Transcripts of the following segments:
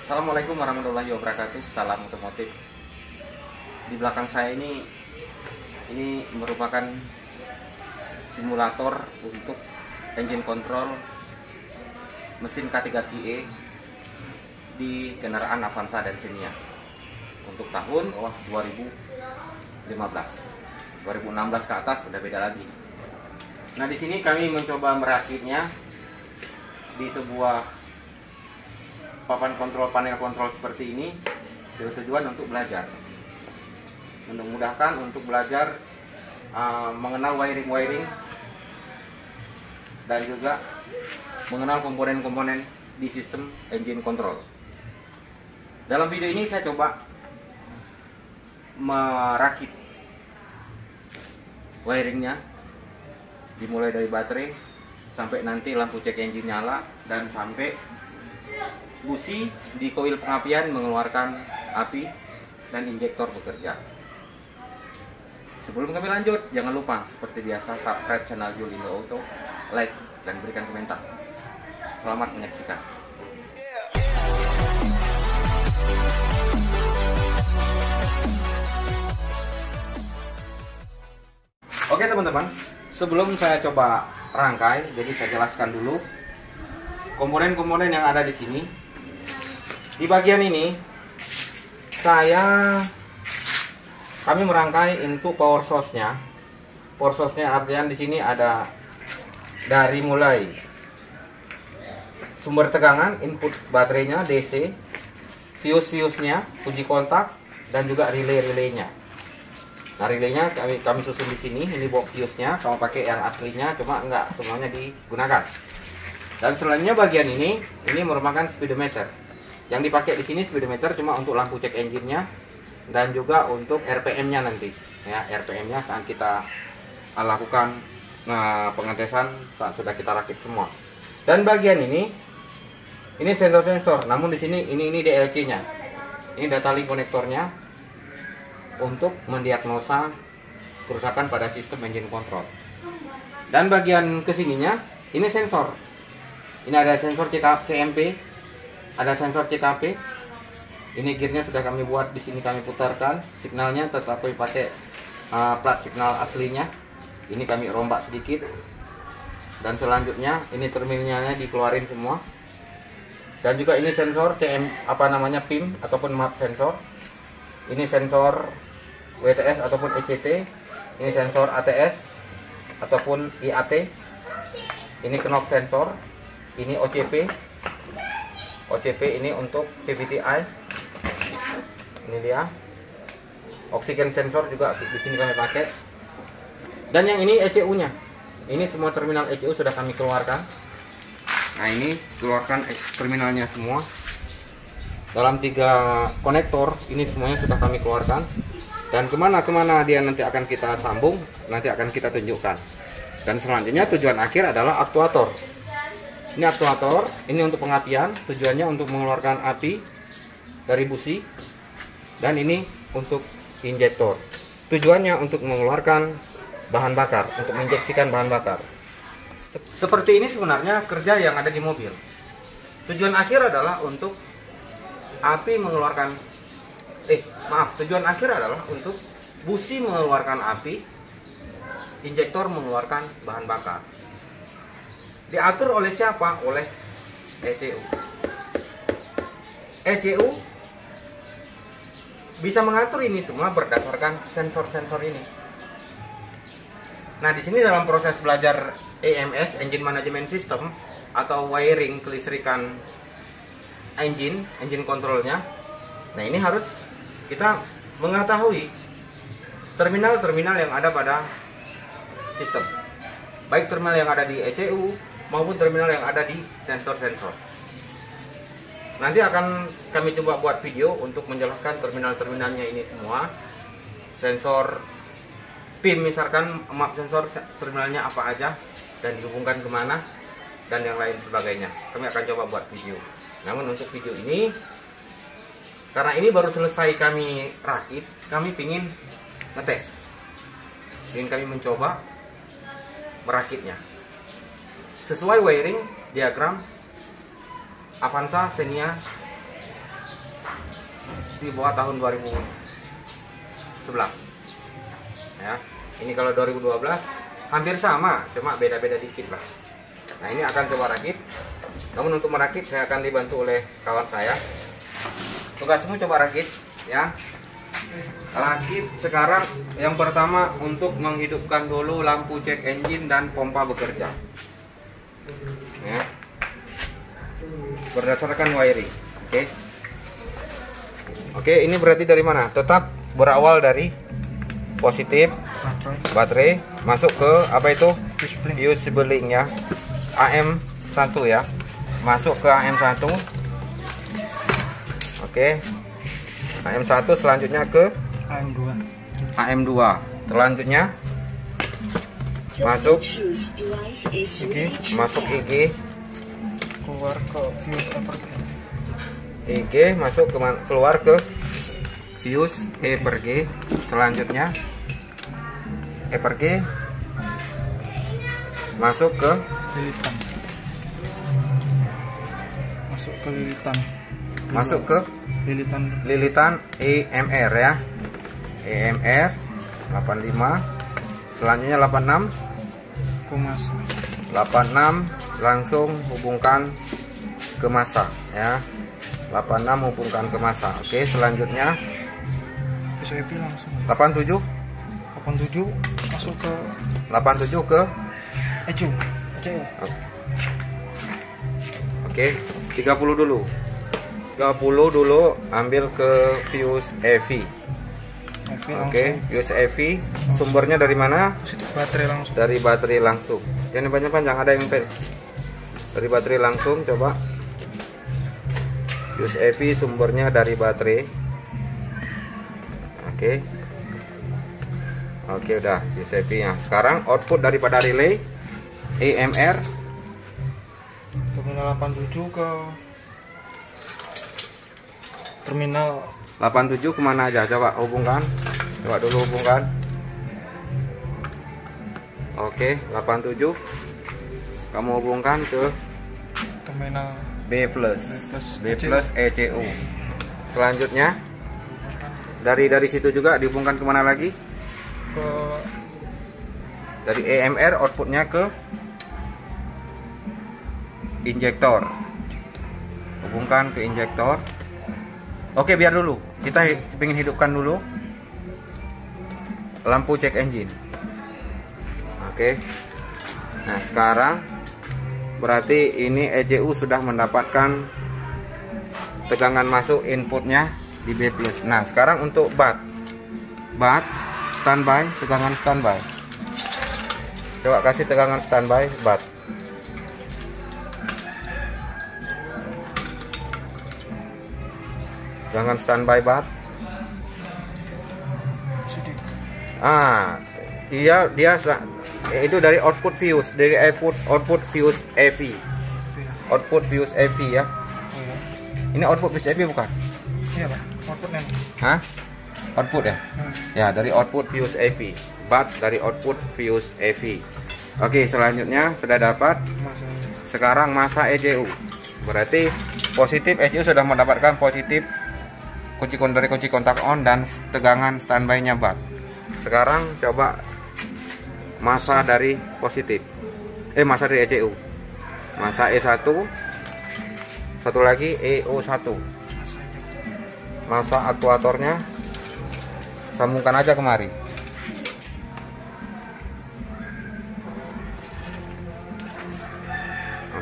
Assalamualaikum warahmatullahi wabarakatuh. Salam otomotif. Di belakang saya ini merupakan simulator untuk engine control mesin K3-VE di kendaraan Avanza dan Xenia untuk tahun 2016 ke atas udah beda lagi. Nah, di sini kami mencoba merakitnya di sebuah papan kontrol, panel kontrol seperti ini, bertujuan untuk belajar, memudahkan untuk belajar mengenal wiring-wiring dan juga mengenal komponen-komponen di sistem engine control. Dalam video ini saya coba merakit wiringnya, dimulai dari baterai sampai nanti lampu cek engine nyala dan sampai busi di koil pengapian mengeluarkan api dan injektor bekerja. Sebelum kami lanjut, jangan lupa seperti biasa subscribe channel Zul Indoauto Auto, like dan berikan komentar. Selamat menyaksikan. Oke teman-teman, sebelum saya coba rangkai, jadi saya jelaskan dulu komponen-komponen yang ada di sini. Di bagian ini kami merangkai untuk power source-nya. Power source-nya artian di sini ada dari mulai sumber tegangan, input baterainya DC, fuse-nya, uji kontak dan juga relay-relaynya. Nah, relay-nya kami susun di sini. Ini box fuse-nya, kamu pakai yang aslinya, cuma enggak semuanya digunakan. Dan selanjutnya bagian ini merupakan speedometer. Yang dipakai di sini speedometer cuma untuk lampu cek engine-nya dan juga untuk RPM-nya nanti. Ya, RPM-nya saat kita lakukan pengetesan saat sudah kita rakit semua. Dan bagian ini sensor-sensor. Namun di sini ini DLC-nya. Ini data link konektornya untuk mendiagnosa kerusakan pada sistem engine control. Dan bagian kesininya ini sensor. Ini ada sensor CMP, ada sensor CKP. Ini gearnya sudah kami buat di sini, kami putarkan. Signalnya tetap kami pakai plat signal aslinya. Ini kami rombak sedikit. Dan selanjutnya ini terminalnya dikeluarin semua. Dan juga ini sensor PIM ataupun MAP sensor. Ini sensor WTS ataupun ECT. Ini sensor ATS ataupun IAT. Ini knock sensor. Ini OCP ini untuk PPTI. Ini dia oksigen sensor juga di sini kami pakai. Dan yang ini ECU nya ini semua terminal ECU sudah kami keluarkan. Nah, ini keluarkan terminalnya semua dalam 3 konektor. Ini semuanya sudah kami keluarkan, dan kemana dia nanti akan kita sambung, nanti akan kita tunjukkan. Dan selanjutnya tujuan akhir adalah aktuator. Ini aktuator, ini untuk pengapian, tujuannya untuk mengeluarkan api dari busi. Dan ini untuk injektor, tujuannya untuk mengeluarkan bahan bakar, untuk menginjeksikan bahan bakar. Seperti ini sebenarnya kerja yang ada di mobil. Tujuan akhir adalah untuk tujuan akhir adalah untuk busi mengeluarkan api, injektor mengeluarkan bahan bakar. Diatur oleh siapa? Oleh ECU. ECU bisa mengatur ini semua berdasarkan sensor-sensor ini. Nah, di sini dalam proses belajar EMS, Engine Management System, atau wiring kelistrikan engine controlnya. Nah, ini harus kita mengetahui terminal-terminal yang ada pada sistem, baik terminal yang ada di ECU maupun terminal yang ada di sensor-sensor. Nanti akan kami coba buat video untuk menjelaskan terminal-terminalnya ini semua. Sensor PIM misalkan, map sensor terminalnya apa aja dan dihubungkan kemana dan yang lain sebagainya. Kami akan coba buat video. Namun untuk video ini, karena ini baru selesai kami rakit, kami pingin ngetes, ingin kami mencoba merakitnya sesuai wiring diagram Avanza, Xenia, di bawah tahun 2011 ya. Ini kalau 2012 hampir sama, cuma beda-beda dikit lah. Nah ini akan coba rakit, namun untuk merakit saya akan dibantu oleh kawan saya. Tugasmu coba rakit ya. Rakit sekarang yang pertama untuk menghidupkan dulu lampu cek engine dan pompa bekerja ya, berdasarkan wiring. Oke. Oke, ini berarti dari mana? Tetap berawal dari positif baterai masuk ke apa itu? Fusible Link ya. AM1 ya. Masuk ke AM1. Oke. AM1 selanjutnya ke AM2. AM2. Selanjutnya masuk IG, masuk IG. Keluar ke fuse E/G, masuk ke keluar ke fuse E/G. Selanjutnya E/G masuk ke lilitan. Masuk ke lilitan. Masuk ke lilitan. Lilitan EMR ya. EMR 85. Selanjutnya 86. 86 langsung hubungkan ke masa ya, 86 hubungkan ke masa. Oke, selanjutnya OCP langsung 87 masuk ke 87 ke ECU. Oke, 30 dulu ambil ke fuse EV. Oke, fuse EV sumbernya dari mana? Baterai langsung. Dari baterai langsung. Jangan panjang-panjang, ada yang dari baterai langsung. Coba fuse EV sumbernya dari baterai. Oke. Oke, udah fuse EV nya. Sekarang output daripada relay AMR terminal 87 ke terminal 87 kemana aja? Coba hubungkan, coba dulu hubungkan. Oke, 87 kamu hubungkan ke terminal B plus ECU. Selanjutnya dari situ juga dihubungkan kemana lagi? Ke dari EMR outputnya ke injektor. Hubungkan ke injektor. Oke, biar dulu kita ingin hidupkan dulu lampu cek engine. Oke. Nah sekarang berarti ini ECU sudah mendapatkan tegangan masuk inputnya di B+. Nah sekarang untuk bat standby, tegangan standby. Coba kasih tegangan standby bat. Tegangan standby bat. Ah, dia itu dari output fuse, dari output fuse EV. Output fuse EV ya. Ini output fuse EV bukan? Iya, Pak. Outputnya. Hah? Output ya? Ya, dari output fuse EV. Bat dari output fuse EV. Oke, selanjutnya sudah dapat. Sekarang masa ECU. Berarti positif ECU sudah mendapatkan positif kunci kontak on dan tegangan standby-nya bat. Sekarang coba masa dari positif, masa dari ECU, masa E1, satu lagi EO1, masa aktuatornya sambungkan aja kemari.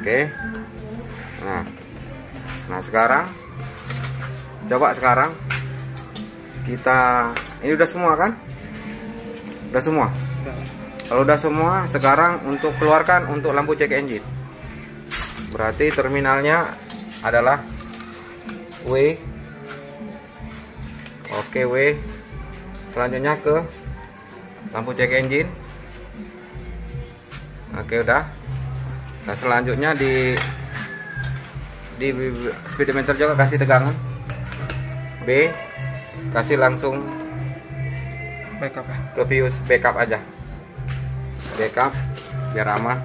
Oke, nah sekarang coba sekarang kita ini udah semua kan? Udah semua. Kalau udah semua, sekarang untuk keluarkan untuk lampu cek engine. Berarti terminalnya adalah W. Oke, W. Selanjutnya ke lampu cek engine. Oke, udah. Nah, selanjutnya di speedometer juga kasih tegangan B. Kasih langsung backup ke fuse backup aja. Backup biar aman.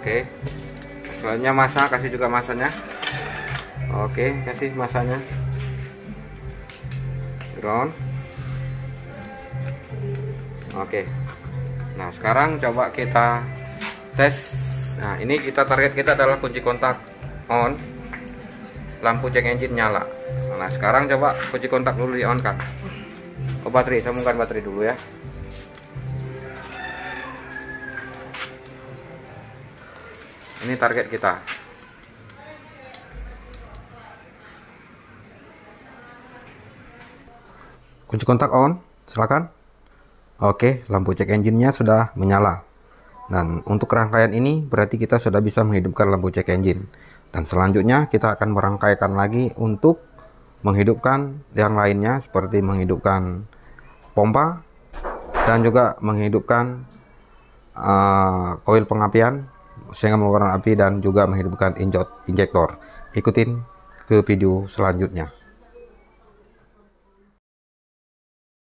Oke, Selanjutnya masa, kasih juga masanya. Oke, kasih masanya. Ground. Oke. Nah, sekarang coba kita tes. Nah, ini kita target kita adalah kunci kontak on. Lampu check engine nyala. Nah, sekarang coba kunci kontak dulu di on kan. Oh, baterai, sambungkan baterai dulu ya. Ini target kita. Kunci kontak on, silakan. Oke, lampu cek engine-nya sudah menyala. Dan untuk rangkaian ini berarti kita sudah bisa menghidupkan lampu cek engine. Dan selanjutnya kita akan merangkaikan lagi untuk menghidupkan yang lainnya, seperti menghidupkan pompa dan juga menghidupkan koil pengapian sehingga mengeluarkan api, dan juga menghidupkan injektor. Ikutin ke video selanjutnya.